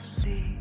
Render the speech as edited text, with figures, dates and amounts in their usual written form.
see.